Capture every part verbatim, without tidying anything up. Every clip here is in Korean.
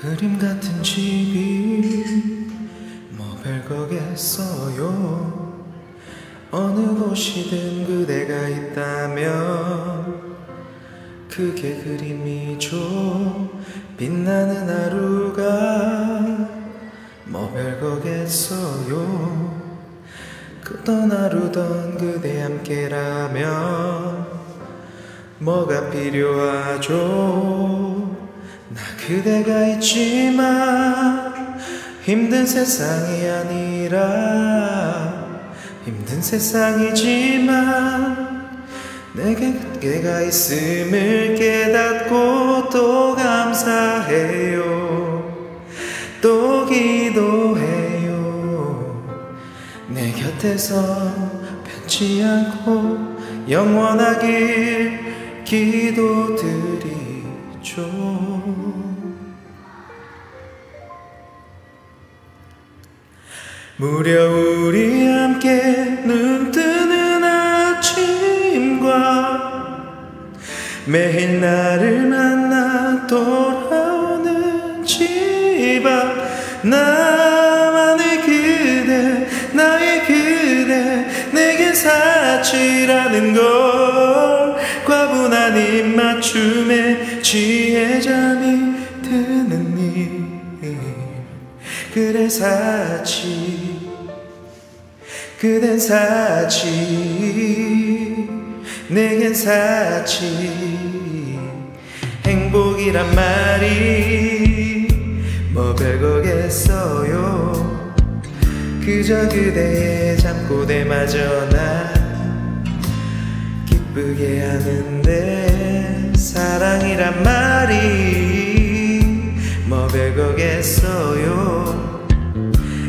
그림 같은 집이 뭐 별거겠어요. 어느 곳이든 그대가 있다면 그게 그림이죠. 빛나는 하루가 뭐 별거겠어요. 그던 하루던 그대 함께라면 뭐가 필요하죠. 나 그대가 있지만 힘든 세상이 아니라 힘든 세상이지만 내게 그대가 있음을 깨닫고 또 감사해요. 또 기도해요. 내 곁에서 변치 않고 영원하길 기도드리죠. 무려 우리 함께 눈뜨는 아침과 매일 나를 만나 돌아오는 집 앞 나만의 그대 나의 그대 내겐 사치라는 걸 과분한 입맞춤에 취해 잠이 드는 일 그래 사치 그댄 사치 내겐 사치 행복이란 말이 뭐 별거겠어요. 그저 그대의 잠꼬대마저 난 기쁘게 하는데 사랑이란 말이 뭐 별거겠어요.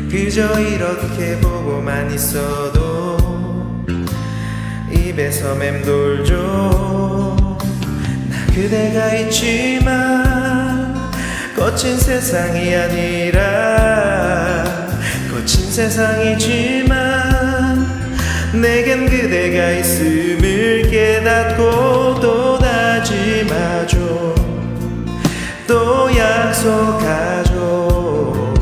그저 이렇게 보고만 있어도 입에서 맴돌죠. 나 그대가 있지만 거친 세상이 아니라 거친 세상이지만 내겐 그대가 있음을 깨닫고 또 다짐하죠. 또 약속하죠.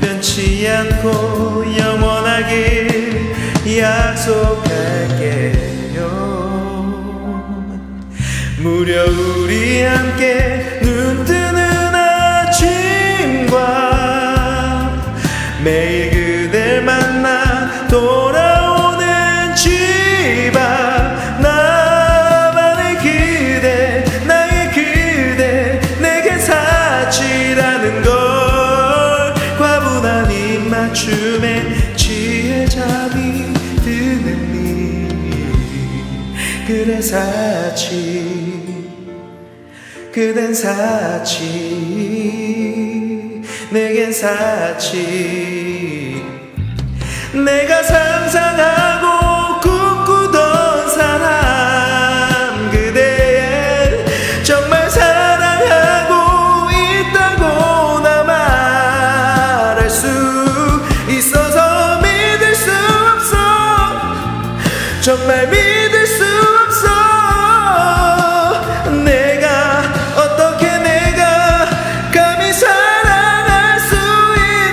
변치 않고 영원하길 약속할게요. 무려 우리 함께 눈뜨는 아침과 매일 그댈 만나 돌아오는 집 앞 나만의 그대 나의 그대 내겐 사치라는 걸 춤에 취해 잠이 드는 일 그래 사치 그댄 사치 내겐 사치 내가 상상하고 꿈꾸던 사람 그대의 정말 사랑하고 있다고 나 말할 수 있어서 믿을 수 없어 정말 믿을 수 없어 내가 어떻게 내가 감히 사랑할 수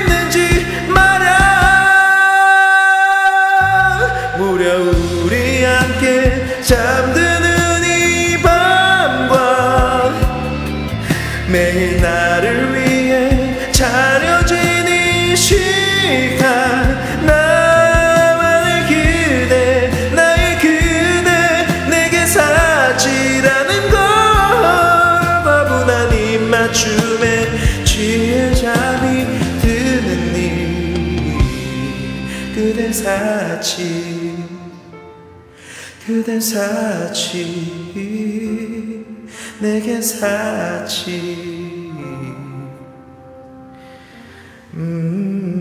있는지 말야. 무려 우리 함께 잠드는 이 밤과 매일 나를 위해 차려진 이 시간 나만의 그대 나의 그대 내게 사치라는 걸 과분한 입맞춤에 취해 잠이 드는 일 그댄 사치 그댄 사치 내겐 사치 음